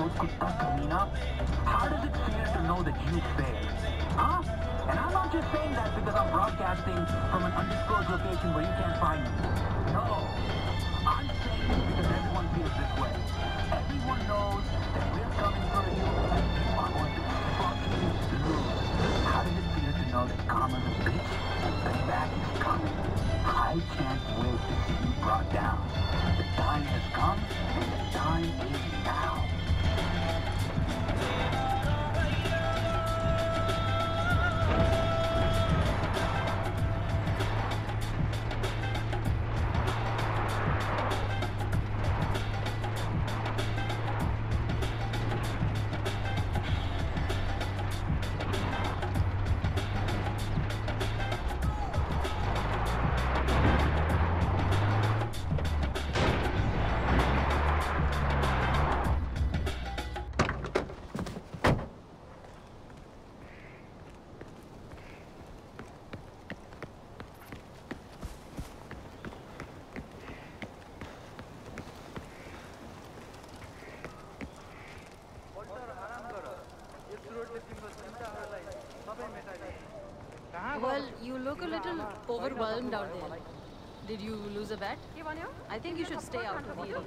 those kushtas, Amina? How does it feel to know that you failed? Huh? And I'm not just saying that because I'm broadcasting from an undisclosed location where you can't find me. No. I'm saying this because everyone feels this way. Everyone knows that we're coming for you and you are going to fucking lose. How does it feel to know that karma's a bitch and payback is coming? I can't wait to see you brought down. The time has come and the time is now. Well, you look a little overwhelmed out there. Did you lose a bet? I think you should stay out of the audience.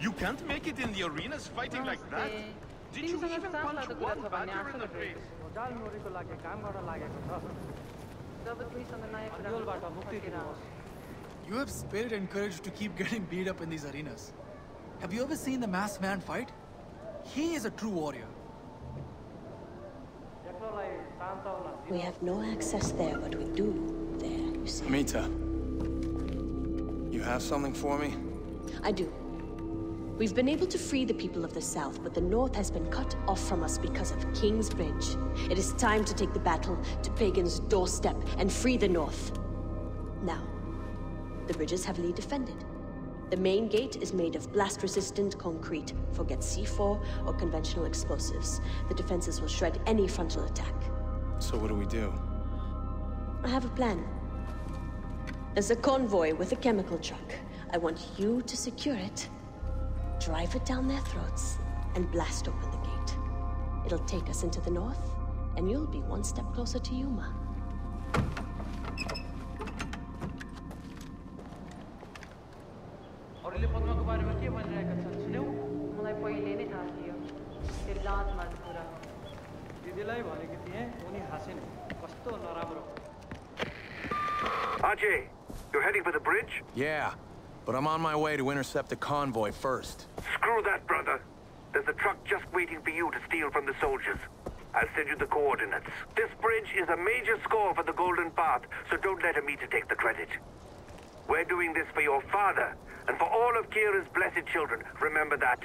You can't make it in the arenas fighting like that. Did you even punch one batter in the face? You have spirit and courage to keep getting beat up in these arenas. Have you ever seen the masked man fight? He is a true warrior. We have no access there, but we do there, you see. Amita, you have something for me? I do. We've been able to free the people of the South, but the North has been cut off from us because of King's Bridge. It is time to take the battle to Pagan's doorstep and free the North. Now, the bridge is heavily defended. The main gate is made of blast-resistant concrete. Forget C4 or conventional explosives. The defenses will shred any frontal attack. So what do we do? I have a plan. There's a convoy with a chemical truck. I want you to secure it, drive it down their throats, and blast open the gate. It'll take us into the North, and you'll be one step closer to Yuma. Ajay, you're heading for the bridge? Yeah, but I'm on my way to intercept the convoy first. Screw that, brother. There's a truck just waiting for you to steal from the soldiers. I'll send you the coordinates. This bridge is a major score for the Golden Path, so don't let Amita take the credit. We're doing this for your father, and for all of Kyrat's blessed children. Remember that.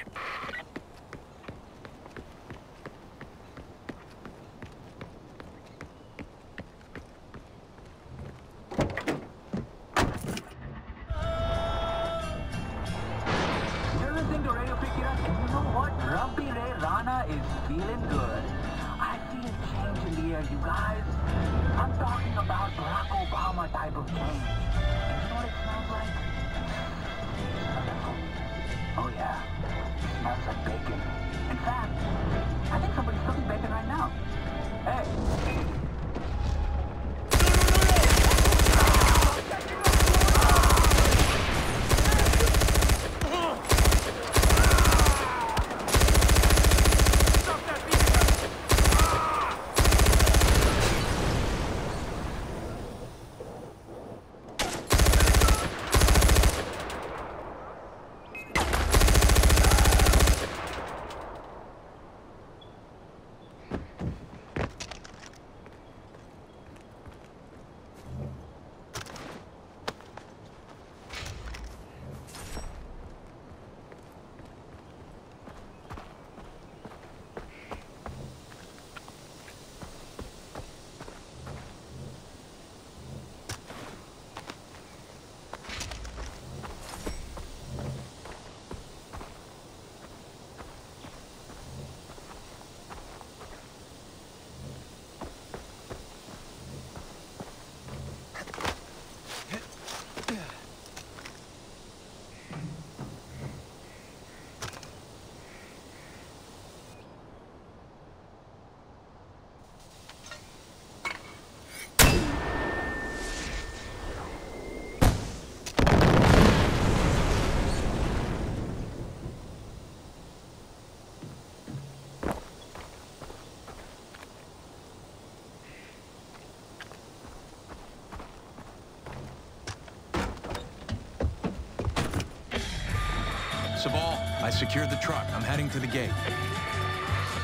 secured the truck. I'm heading to the gate.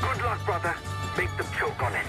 Good luck, brother. Make them choke on it.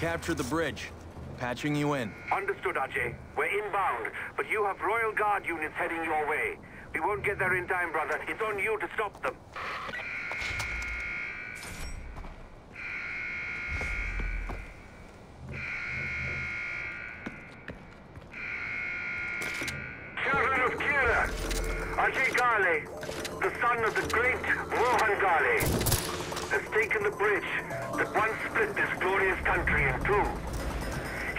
Capture the bridge. Patching you in. Understood, Ajay. We're inbound, but you have Royal Guard units heading your way. We won't get there in time, brother. It's on you to stop them. Children of Kyrat, Ajay Ghale, the son of the great Rohan Ghale, has taken the bridge that once split this glorious country in two.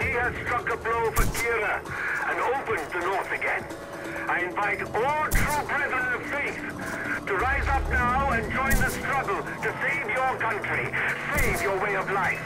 He has struck a blow for Kyrat and opened the north again. I invite all true brethren of faith to rise up now and join the struggle to save your country, save your way of life.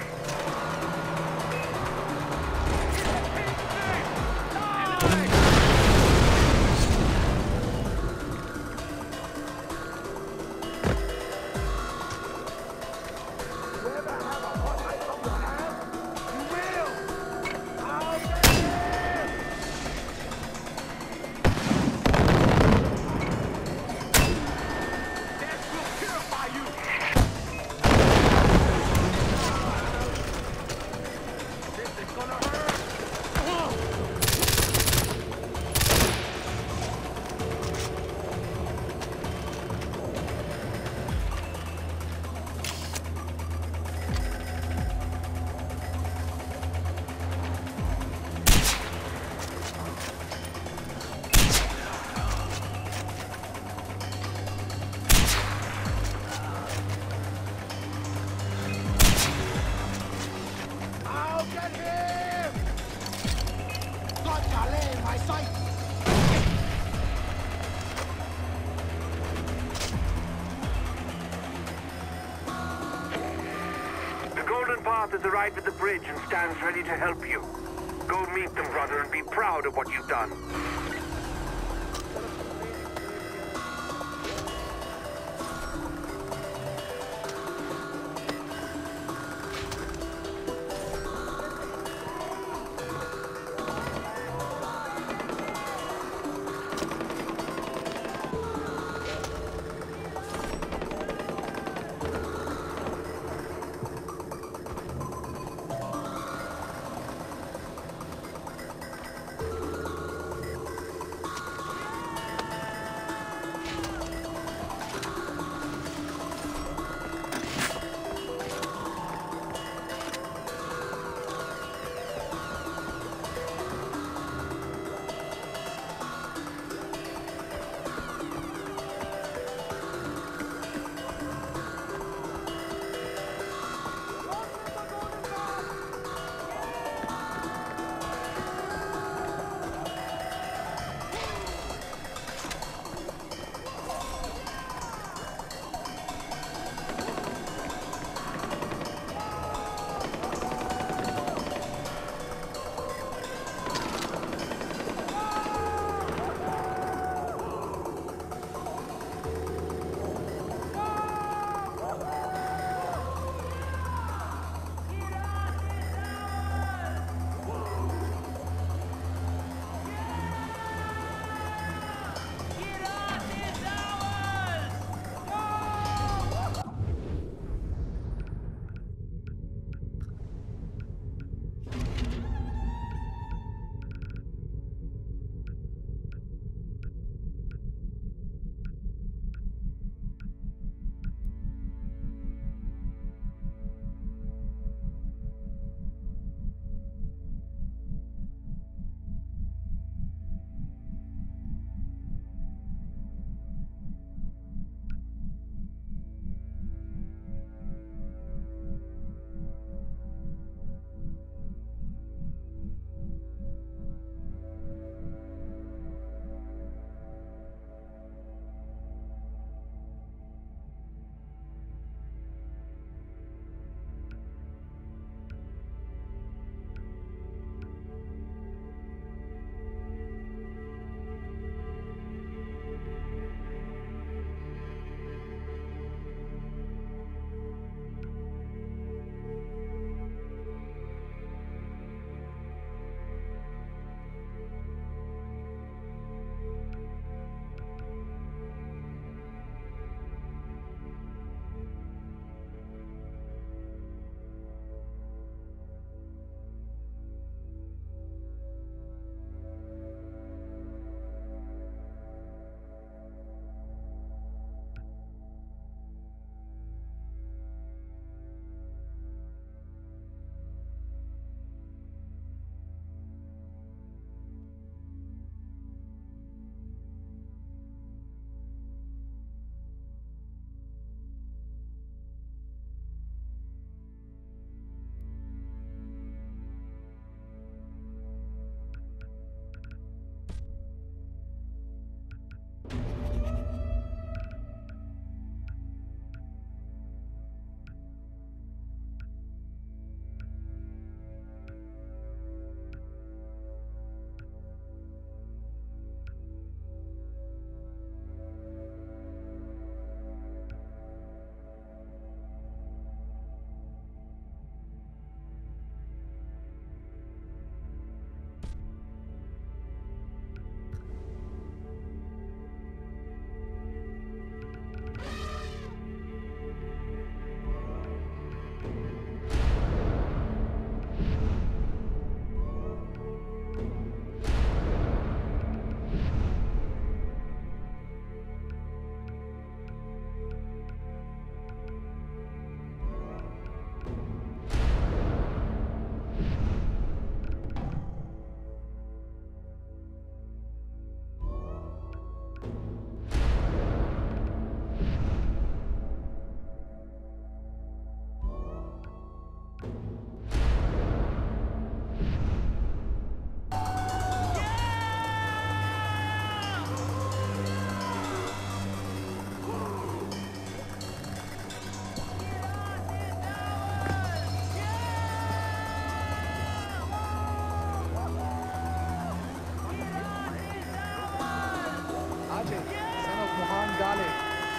Has arrived at the bridge and stands ready to help you. Go meet them, brother, and be proud of what you've done.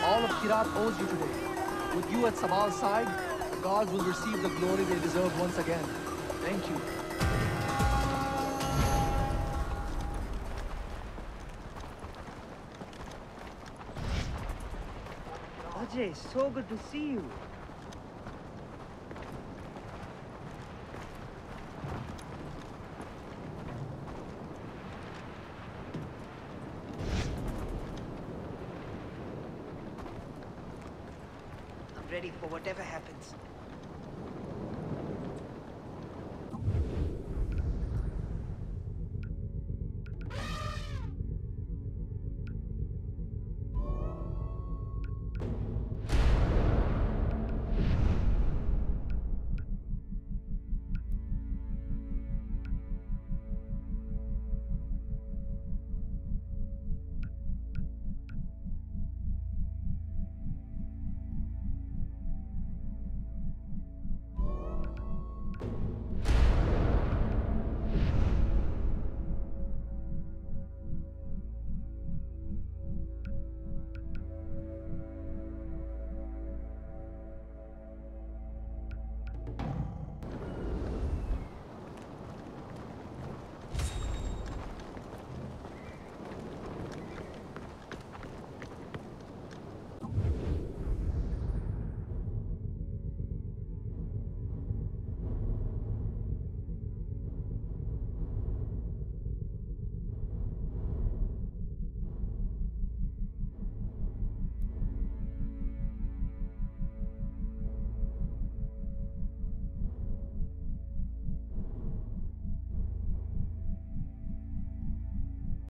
All of Kyrat owes you today. With you at Sabal's side, the gods will receive the glory they deserve once again. Thank you. Ajay, so good to see you. Ready for whatever happens.